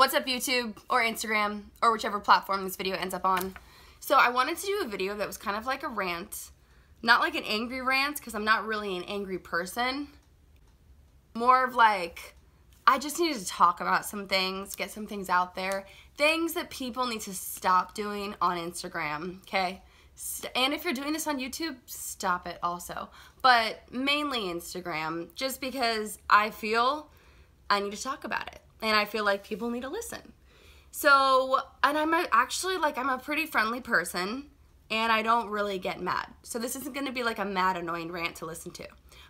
What's up YouTube or Instagram or whichever platform this video ends up on. So I wanted to do a video that was kind of like a rant, not like an angry rant because I'm not really an angry person, more of like I just needed to talk about some things, get some things out there, things that people need to stop doing on Instagram, okay? And if you're doing this on YouTube, stop it also, but mainly Instagram, just because I feel I need to talk about it and I feel like people need to listen. So, and I'm a pretty friendly person and I don't really get mad. So this isn't gonna be like a mad, annoying rant to listen to.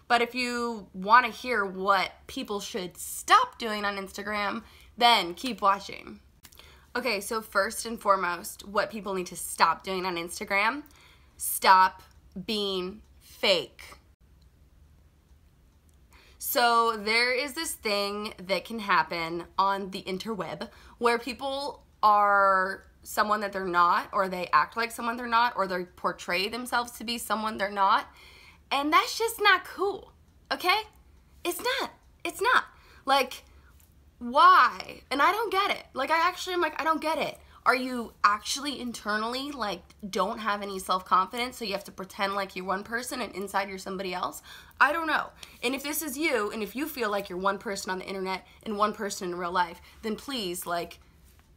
But if you wanna hear what people should stop doing on Instagram, then keep watching. Okay, so first and foremost, what people need to stop doing on Instagram, stop being fake. So there is this thing that can happen on the interweb where people are someone that they're not, or they act like someone they're not, or they portray themselves to be someone they're not, and that's just not cool, okay? It's not. Like, why? And I don't get it. Like, I don't get it. Are you actually internally, like, don't have any self-confidence, so you have to pretend like you're one person and inside you're somebody else? I don't know. And if this is you, and if you feel like you're one person on the internet and one person in real life, then please, like,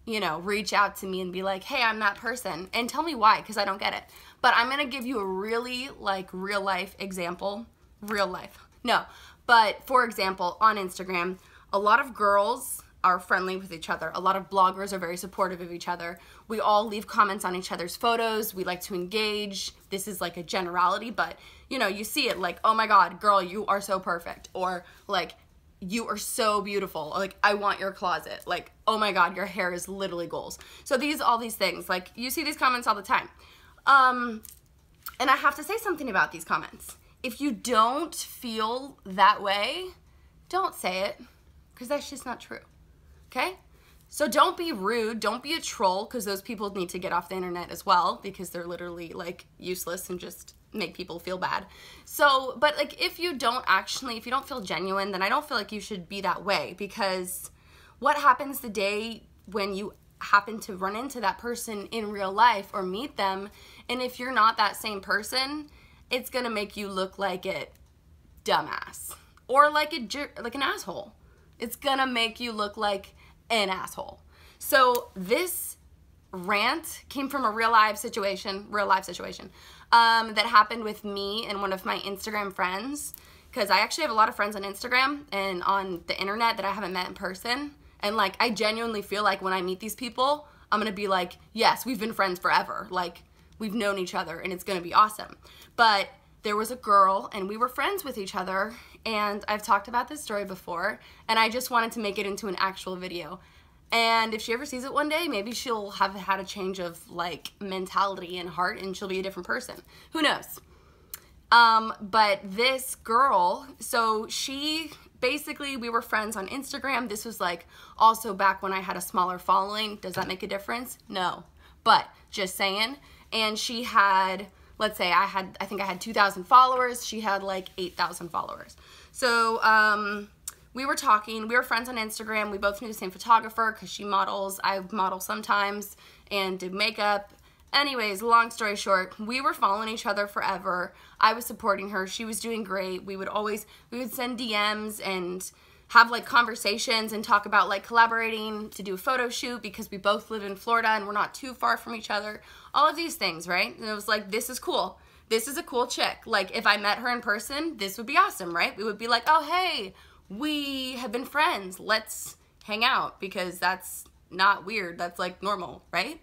you know, reach out to me and be like, hey, I'm that person. And tell me why, because I don't get it. But I'm going to give you a really, like, real life example. Real life. No. But, for example, on Instagram, a lot of girls are friendly with each other. A lot of bloggers are very supportive of each other. We all leave comments on each other's photos. We like to engage. This is like a generality, but you know, you see it like, oh my God, girl, you are so perfect. Or like, you are so beautiful. Or, like, I want your closet. Like, oh my God, your hair is literally goals. So all these things, like you see these comments all the time. And I have to say something about these comments. If you don't feel that way, don't say it, because that's just not true. Okay? So don't be rude, don't be a troll, because those people need to get off the internet as well, because they're literally like useless and just make people feel bad. So, but like if you don't feel genuine, then I don't feel like you should be that way, because what happens the day when you happen to run into that person in real life or meet them, and if you're not that same person, it's gonna make you look like a dumbass or like a jerk, like an asshole. It's gonna make you look like an asshole. So this rant came from a real life situation that happened with me and one of my Instagram friends, because I actually have a lot of friends on Instagram and on the internet that I haven't met in person, and like I genuinely feel like when I meet these people, I'm gonna be like, yes, we've been friends forever, like we've known each other and it's gonna be awesome. But there was a girl and we were friends with each other, and I've talked about this story before, and I just wanted to make it into an actual video. And if she ever sees it one day, maybe she'll have had a change of like mentality and heart and she'll be a different person. Who knows? But this girl, so she basically, we were friends on Instagram. This was like also back when I had a smaller following. Does that make a difference? No, but just saying. And she had, let's say I think I had 2,000 followers. She had like 8,000 followers. So we were talking. We were friends on Instagram. We both knew the same photographer because she models. I model sometimes and did makeup. Anyways, long story short, we were following each other forever. I was supporting her. She was doing great. We would send DMs and have like conversations and talk about like collaborating to do a photo shoot because we both live in Florida and we're not too far from each other. All of these things, right? And it was like, this is cool. This is a cool chick. Like if I met her in person, this would be awesome, right? We would be like, oh, hey, we have been friends. Let's hang out, because that's not weird. That's like normal, right?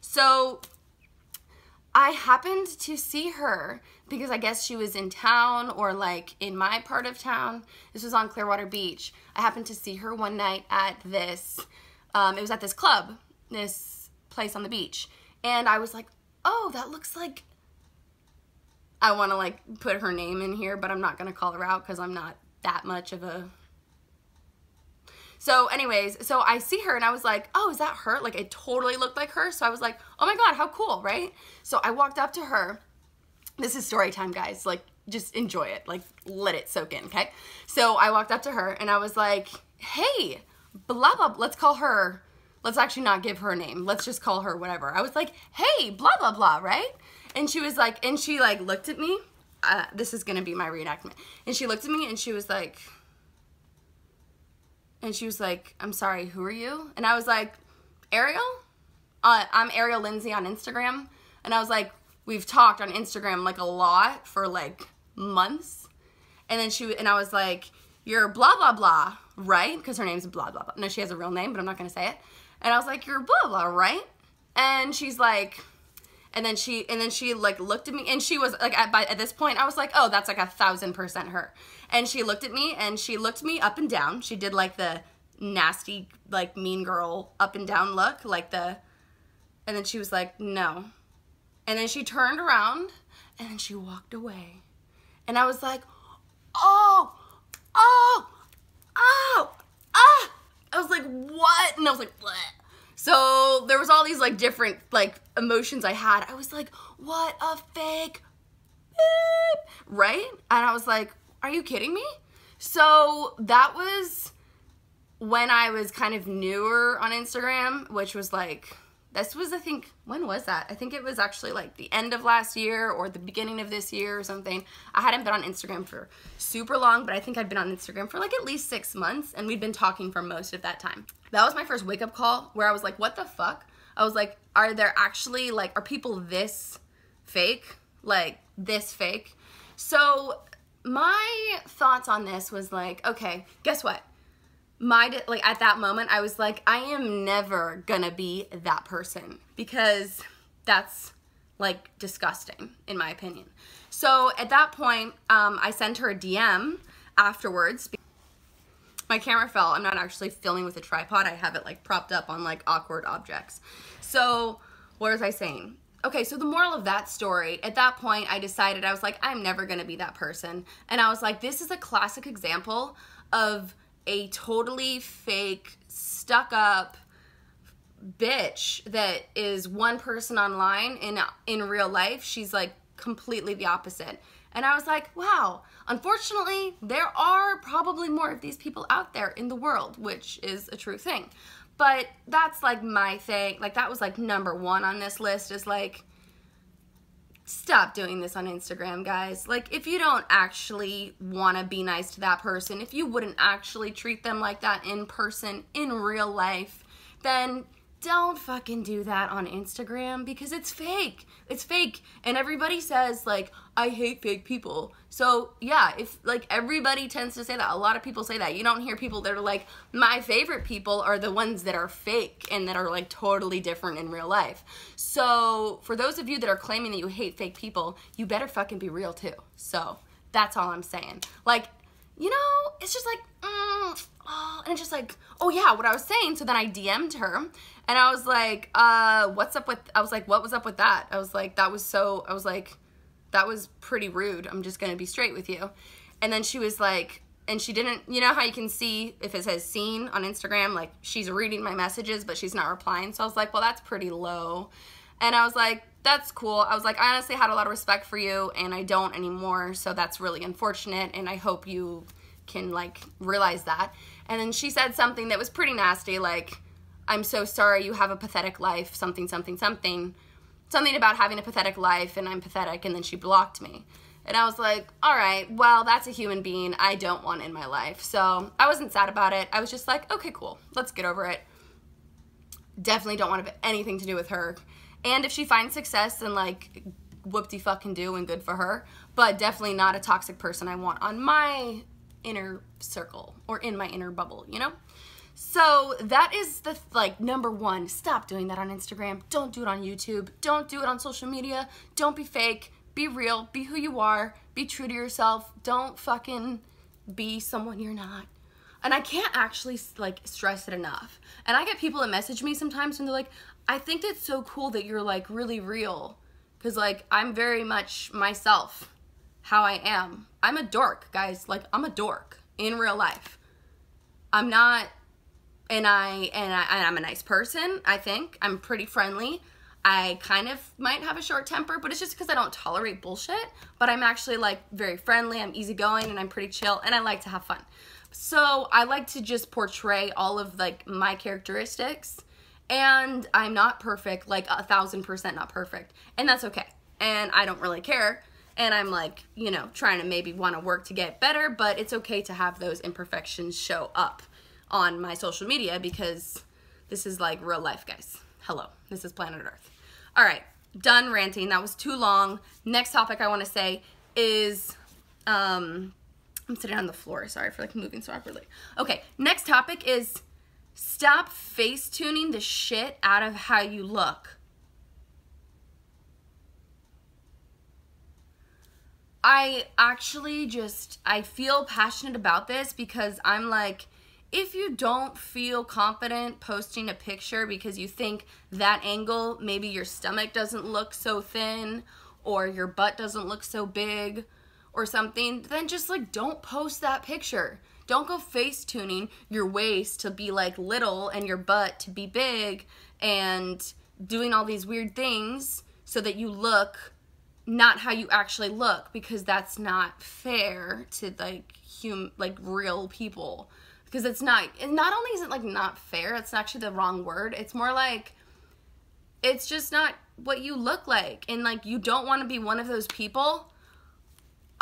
So I happened to see her because I guess she was in town or like in my part of town. This was on Clearwater Beach. I happened to see her one night at this, it was at this club, this place on the beach. And I was like, oh, that looks like, I want to like put her name in here, but I'm not going to call her out because I'm not that much of a. So anyways, so I see her and I was like, oh, is that her? Like it totally looked like her. So I was like, oh my God, how cool, right? So I walked up to her. This is story time, guys. Like just enjoy it. Like let it soak in, okay? So I walked up to her and I was like, hey, blah, blah, let's call her Let's actually not give her a name. Let's just call her whatever. I was like, hey, blah, blah, blah, right? And she was like, and she like looked at me. This is going to be my reenactment. And she looked at me and she was like, I'm sorry, who are you? And I was like, Ariel? I'm Ariel Lyndsey on Instagram. And I was like, we've talked on Instagram like a lot for like months. And then I was like, you're blah, blah, blah, right? Because her name's blah, blah, blah. No, she has a real name, but I'm not going to say it. And I was like, you're blah, blah, right? And she's like, and then she like looked at me, and she was like, at this point, I was like, oh, that's like 1000% her. And she looked at me, and she looked me up and down. She did like the nasty, like mean girl up and down look, like the, and then she was like, no. And then she turned around, and then she walked away. And I was like, oh, oh, oh, ah. I was like, what? And I was like, bleh. So there was all these like different like emotions I had. I was like, what a fake beep, right? And I was like, are you kidding me? So that was when I was kind of newer on Instagram, which was like, this was, I think, when was that? I think it was actually like the end of last year or the beginning of this year or something. I hadn't been on Instagram for super long, but I think I'd been on Instagram for like at least 6 months, and we'd been talking for most of that time. That was my first wake-up call where I was like, what the fuck? I was like, are there actually, like, are people this fake? Like, this fake? So my thoughts on this was like, okay, guess what? Like at that moment, I was like, I am never gonna be that person, because that's like disgusting in my opinion. So at that point, I sent her a DM afterwards. My camera fell. I'm not actually filming with a tripod. I have it like propped up on like awkward objects. So what was I saying? Okay, so the moral of that story, at that point, I decided, I was like, I'm never gonna be that person. And I was like, this is a classic example of a totally fake, stuck-up bitch that is one person online, and in real life, she's like completely the opposite. And I was like, wow, unfortunately, there are probably more of these people out there in the world, which is a true thing. But that's like my thing. Like, that was like #1 on this list, is like, stop doing this on Instagram, guys. Like, if you don't actually want to be nice to that person, if you wouldn't actually treat them like that in person, in real life, then don't fucking do that on Instagram, because it's fake. It's fake. And everybody says, like, I hate fake people. So, yeah, if, like, everybody tends to say that. A lot of people say that. You don't hear people that are like, my favorite people are the ones that are fake and that are, like, totally different in real life. So, for those of you that are claiming that you hate fake people, you better fucking be real, too. So, that's all I'm saying. Like, you know, it's just like, and it's just like, oh, yeah, what I was saying. So then I DM'd her. And I was like, what was up with that? I was like, I was like, that was pretty rude. I'm just going to be straight with you. And then she was like, and she didn't, you know how you can see if it says seen on Instagram, like she's reading my messages, but she's not replying. So I was like, well, that's pretty low. And I was like, that's cool. I was like, I honestly had a lot of respect for you, and I don't anymore. So that's really unfortunate. And I hope you can like realize that. And then she said something that was pretty nasty, like, I'm so sorry, you have a pathetic life, something, something, something. Something about having a pathetic life, and I'm pathetic, and then she blocked me. And I was like, all right, well, that's a human being I don't want in my life. So I wasn't sad about it. I was just like, okay, cool, let's get over it. Definitely don't want to have anything to do with her. And if she finds success, then like, whoop-de-fucking-do and good for her. But definitely not a toxic person I want on my inner circle or in my inner bubble, you know? So that is the, like, #1, stop doing that on Instagram. Don't do it on YouTube. Don't do it on social media. Don't be fake. Be real. Be who you are. Be true to yourself. Don't fucking be someone you're not. And I can't actually, like, stress it enough. And I get people that message me sometimes and they're like, I think that's so cool that you're, like, really real. Because, like, I'm very much myself, how I am. I'm a dork, guys. Like, I'm a dork in real life. I'm not... And I'm a nice person, I think. I'm pretty friendly. I kind of might have a short temper, but it's just because I don't tolerate bullshit. But I'm actually, like, very friendly. I'm easygoing, and I'm pretty chill, and I like to have fun. So I like to just portray all of, like, my characteristics And I'm not perfect, like 1000% not perfect, and that's okay, and I don't really care, and I'm like, you know, trying to maybe want to work to get better, but it's okay to have those imperfections show up on my social media, because this is like real life, guys. Hello, this is planet Earth. All right, done ranting, that was too long. Next topic I want to say is, I'm sitting on the floor, sorry for like moving so awkwardly. Okay, next topic is stop face-tuning the shit out of how you look. I actually just, I feel passionate about this because I'm like, if you don't feel confident posting a picture because you think that angle, maybe your stomach doesn't look so thin or your butt doesn't look so big or something, then just like don't post that picture. Don't go face-tuning your waist to be like little and your butt to be big and doing all these weird things so that you look not how you actually look, because that's not fair to like real people, because it's not, and not only is it like not fair, it's actually the wrong word. It's more like it's just not what you look like, and like you don't want to be one of those people.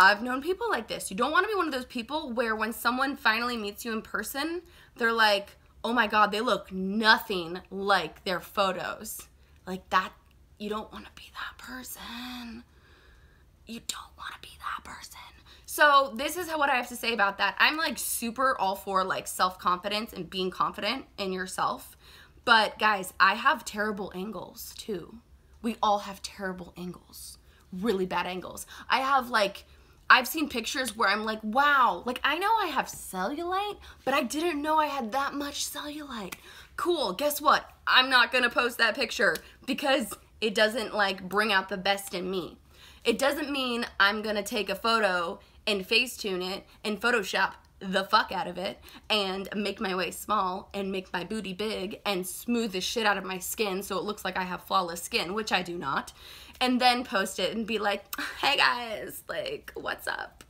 I've known people like this. You don't want to be one of those people where when someone finally meets you in person, they're like, oh my God, they look nothing like their photos. Like that, you don't want to be that person. You don't want to be that person. So this is what I have to say about that. I'm like super all for like self-confidence and being confident in yourself. But guys, I have terrible angles too. We all have terrible angles, really bad angles. I have like, I've seen pictures where I'm like, wow, like I know I have cellulite, but I didn't know I had that much cellulite. Cool, guess what? I'm not gonna post that picture because it doesn't like bring out the best in me. It doesn't mean I'm gonna take a photo and face-tune it and Photoshop the fuck out of it and make my waist small and make my booty big and smooth the shit out of my skin so it looks like I have flawless skin, which I do not, and then post it and be like, hey guys, like what's up?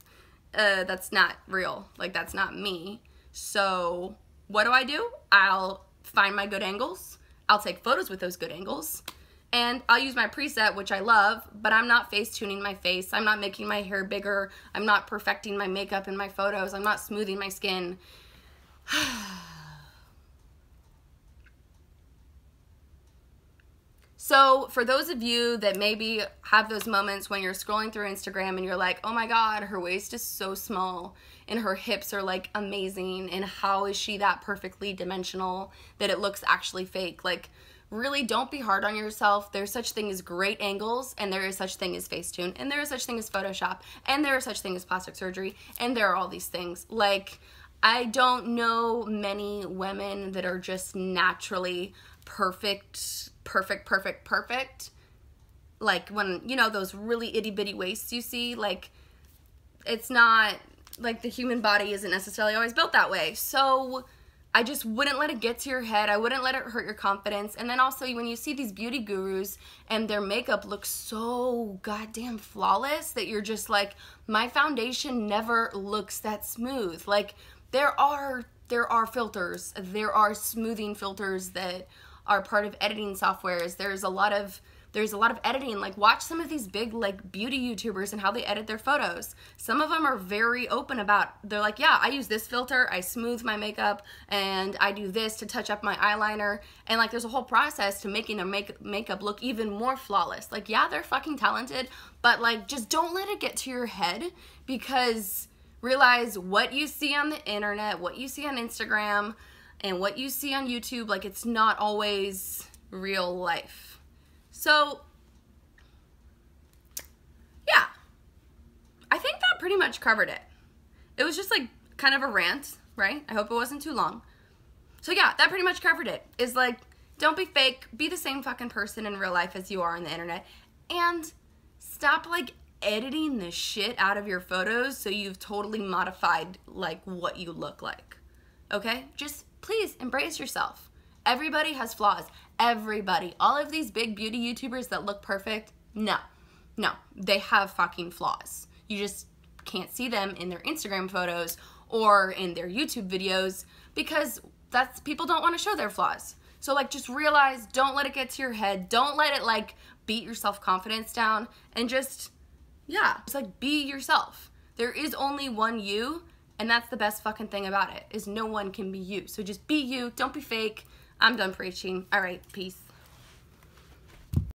That's not real, like that's not me. So what do? I'll find my good angles, I'll take photos with those good angles, and I'll use my preset, which I love, but I'm not face-tuning my face, I'm not making my hair bigger, I'm not perfecting my makeup in my photos, I'm not smoothing my skin. So for those of you that maybe have those moments when you're scrolling through Instagram and you're like, oh my God, her waist is so small and her hips are like amazing, and how is she that perfectly dimensional that it looks actually fake? Like, really don't be hard on yourself. There's such thing as great angles, and there is such thing as Facetune, and there is such thing as Photoshop, and there is such thing as plastic surgery, and there are all these things. Like, I don't know many women that are just naturally perfect. Like when, you know, those really itty bitty waists you see, like it's not, like the human body isn't necessarily always built that way. So I just wouldn't let it get to your head. I wouldn't let it hurt your confidence. And then also when you see these beauty gurus and their makeup looks so goddamn flawless that you're just like, my foundation never looks that smooth. Like there are filters. There are smoothing filters that are part of editing softwares. There's a lot of editing. Like watch some of these big like beauty YouTubers and how they edit their photos. Some of them are very open about, they're like, yeah, I use this filter, I smooth my makeup, and I do this to touch up my eyeliner, and like there's a whole process to making their makeup look even more flawless. Like yeah, they're fucking talented, but like just don't let it get to your head, because realize what you see on the internet, what you see on Instagram, and what you see on YouTube, like it's not always real life. So, yeah, I think that pretty much covered it. It was just like kind of a rant, right? I hope it wasn't too long. So yeah, that pretty much covered it. Is like, don't be fake, be the same fucking person in real life as you are on the internet, and stop like editing the shit out of your photos so you've totally modified like what you look like, okay? Just please embrace yourself. Everybody has flaws. Everybody. All of these big beauty YouTubers that look perfect, no, they have fucking flaws. You just can't see them in their Instagram photos or in their YouTube videos because that's, people don't want to show their flaws. So like, just realize, don't let it get to your head. Don't let it like beat your self-confidence down, and just, yeah, just like be yourself. There is only one you, and that's the best fucking thing about it, is no one can be you. So just be you, don't be fake. I'm done preaching. All right, peace.